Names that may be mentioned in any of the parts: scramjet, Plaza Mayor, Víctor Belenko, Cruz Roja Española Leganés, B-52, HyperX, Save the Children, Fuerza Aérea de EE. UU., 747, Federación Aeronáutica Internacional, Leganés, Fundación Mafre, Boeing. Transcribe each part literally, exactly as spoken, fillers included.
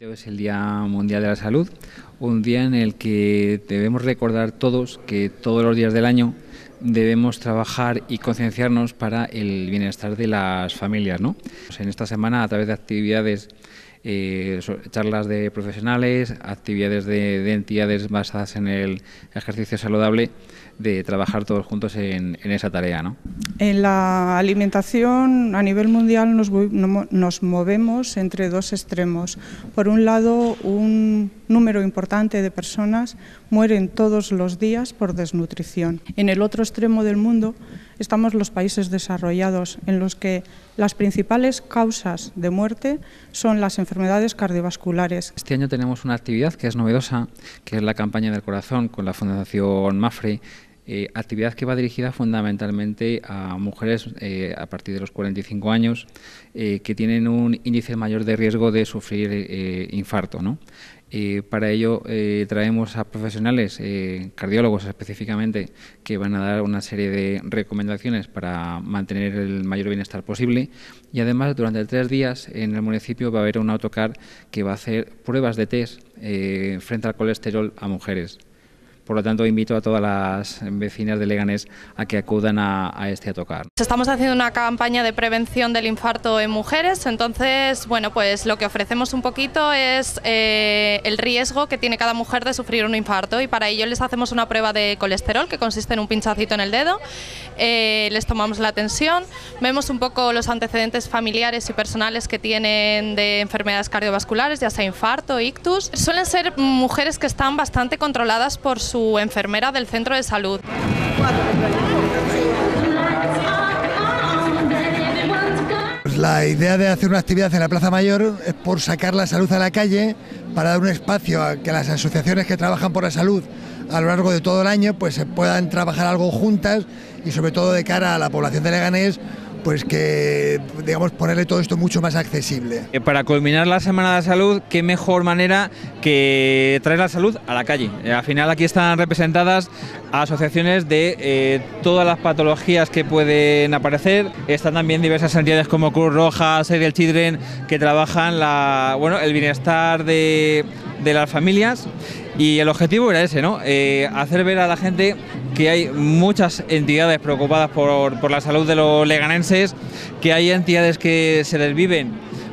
Es el Día Mundial de la Salud, un día en el que debemos recordar todos que todos los días del año debemos trabajar y concienciarnos para el bienestar de las familias, ¿no? En esta semana, a través de actividades, eh, charlas de profesionales, actividades de, de entidades basadas en el ejercicio saludable, de trabajar todos juntos en, en esa tarea, ¿no? En la alimentación a nivel mundial nos, nos movemos entre dos extremos. Por un lado, un número importante de personas mueren todos los días por desnutrición. En el otro extremo del mundo estamos los países desarrollados, en los que las principales causas de muerte son las enfermedades cardiovasculares. Este año tenemos una actividad que es novedosa, que es la campaña del corazón con la Fundación Mafre. Eh, actividad que va dirigida fundamentalmente a mujeres eh, a partir de los cuarenta y cinco años eh, que tienen un índice mayor de riesgo de sufrir eh, infarto, ¿no? Eh, para ello eh, traemos a profesionales, eh, cardiólogos específicamente, que van a dar una serie de recomendaciones para mantener el mayor bienestar posible, y además durante tres días en el municipio va a haber un autocar que va a hacer pruebas de test eh, frente al colesterol a mujeres. Por lo tanto, invito a todas las vecinas de Leganés a que acudan a, a este autocar. Estamos haciendo una campaña de prevención del infarto en mujeres, entonces, bueno, pues lo que ofrecemos un poquito es eh, el riesgo que tiene cada mujer de sufrir un infarto, y para ello les hacemos una prueba de colesterol que consiste en un pinchacito en el dedo, eh, les tomamos la tensión, vemos un poco los antecedentes familiares y personales que tienen de enfermedades cardiovasculares, ya sea infarto, ictus. Suelen ser mujeres que están bastante controladas por su su enfermera del centro de salud. La idea de hacer una actividad en la Plaza Mayor es por sacar la salud a la calle, para dar un espacio a que las asociaciones que trabajan por la salud a lo largo de todo el año pues se puedan trabajar algo juntas, y sobre todo de cara a la población de Leganés, pues que, digamos, ponerle todo esto mucho más accesible. Para culminar la Semana de la Salud, qué mejor manera que traer la salud a la calle. Al final aquí están representadas asociaciones de eh, todas las patologías que pueden aparecer. Están también diversas entidades como Cruz Roja, Save the Children, que trabajan la, bueno, el bienestar de, de las familias. Y el objetivo era ese, ¿no? Eh, hacer ver a la gente que hay muchas entidades preocupadas por, por la salud de los leganenses, que hay entidades que se desviven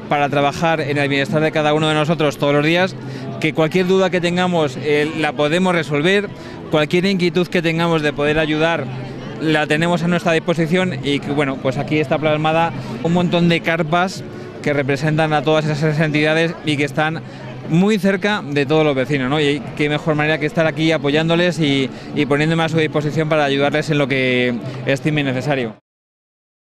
para trabajar en el bienestar de cada uno de nosotros todos los días, que cualquier duda que tengamos eh, la podemos resolver, cualquier inquietud que tengamos de poder ayudar la tenemos a nuestra disposición, y que, bueno, pues aquí está plasmada un montón de carpas que representan a todas esas entidades y que están muy cerca de todos los vecinos, ¿no? Y qué mejor manera que estar aquí apoyándoles y, y poniéndome a su disposición para ayudarles en lo que estime necesario.